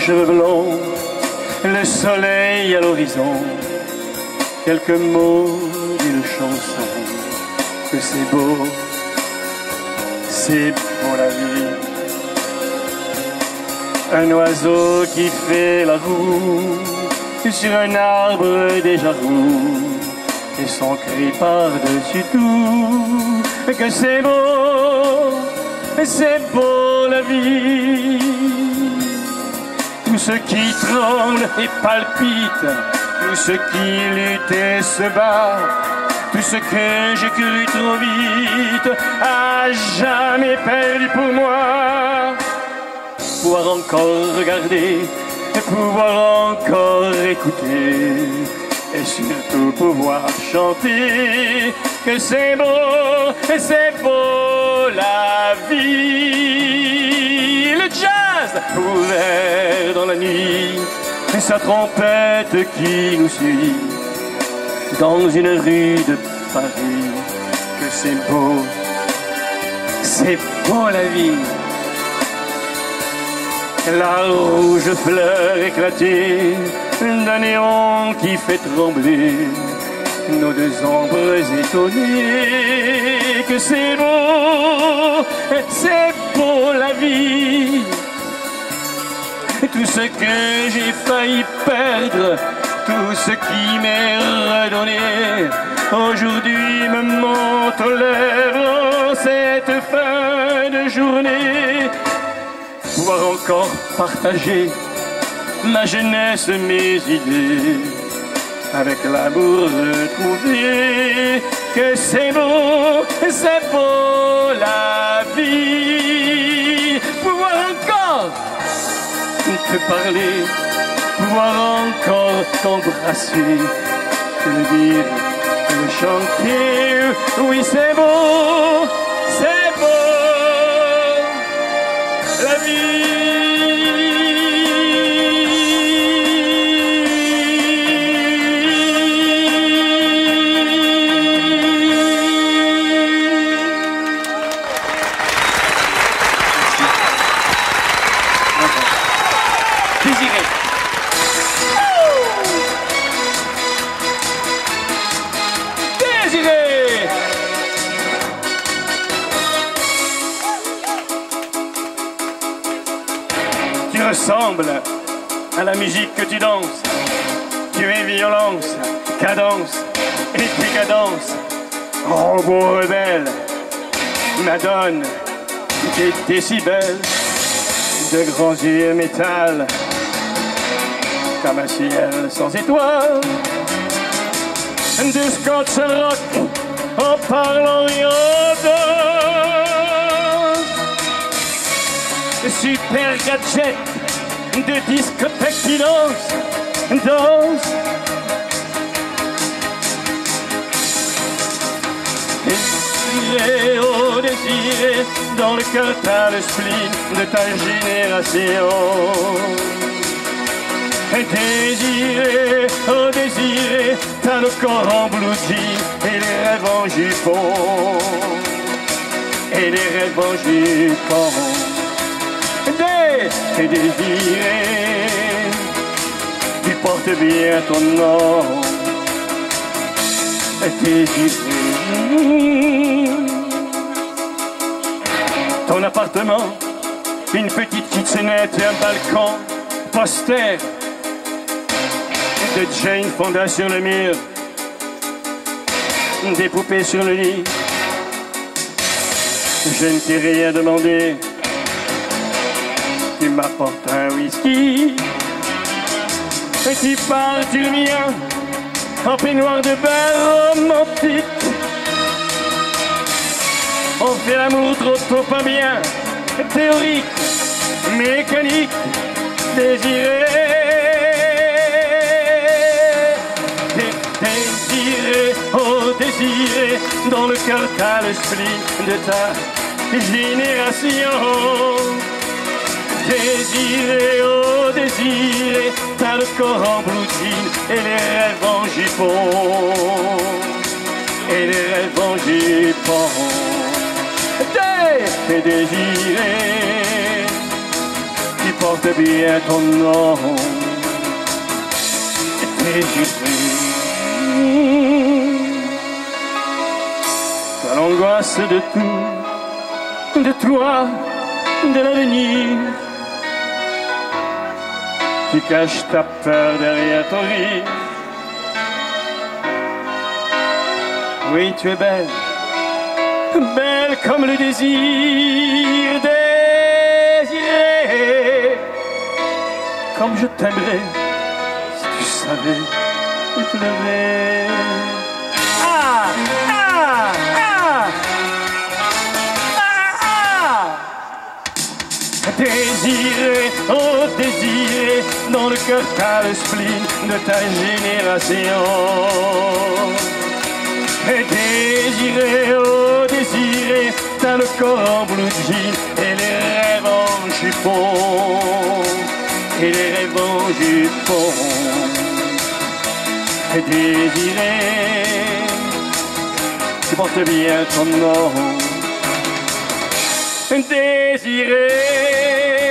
cheveux blonds, le soleil à l'horizon, quelques mots d'une chanson, que c'est beau la vie. Un oiseau qui fait la roue sur un arbre déjà roux, et son cri par-dessus tout, que c'est beau la vie. Tout ce qui tremble et palpite, tout ce qui lutte et se bat, tout ce que j'ai cru trop vite, à jamais perdu pour moi. Pouvoir encore regarder, et pouvoir encore écouter, et surtout pouvoir chanter, que c'est beau la vie. Le jazz ouvert dans la nuit, et sa trompette qui nous suit dans une rue de Paris, que c'est beau la vie. La rouge fleur éclatée d'un néon qui fait trembler nos deux ombres étonnées, que c'est beau la vie. Tout ce que j'ai failli perdre, tout ce qui m'est redonné, aujourd'hui me monte aux lèvres cette fin de journée. Pouvoir encore partager ma jeunesse, mes idées, avec l'amour retrouvé, que c'est beau la vie. Pouvoir encore te parler, pouvoir encore t'embrasser, te le dire, te le chanter, oui c'est beau la vie. Ressemble à la musique que tu danses, tu es violence, cadence et décadence, robot rebelle, madone, des décibels, de grands yeux métal, comme un ciel sans étoiles, du scotch rock en parlant de super gadget, de discothèque qui danse, danse. Désirée, oh désirée, dans le cœur t'as le spleen de ta génération. Désirée, oh désirée, t'as le corps emblouti et les rêves en jupon, et les rêves en jupon. Et désirée, tu portes bien ton nom. Désirée, ton appartement, une petite kitchenette et un balcon, poster de Jane Fonda sur le mur, des poupées sur le lit. Je ne t'ai rien demandé, tu m'apportes un whisky, et tu pars, tu reviens, en peignoir de bain romantique. On fait l'amour trop tôt, pas bien, théorique, mécanique, désirée. Désirée, oh désirée, dans le cœur t'as le spleen de ta génération. Désirée, oh désirée, t'as le corps emblouti et les rêves en jupon, et les rêves en jupon. Désirée, tu porte bien ton nom. Désirée, t'as l'angoisse de tout, de toi, de l'avenir. Tu caches ta peur derrière ton rire. Oui, tu es belle, belle comme le désir. Désirée, comme je t'aimerais si tu savais et pleurer. Ah, ah, ah, ah, ah. Désirée, oh désirée, dans le cœur t'as le spleen de ta génération. Et désirée, oh désirée, t'as le corps en blue jean et les rêves en jupon, et les rêves en jupon. Et désirée, tu portes bien ton nom. Désirée.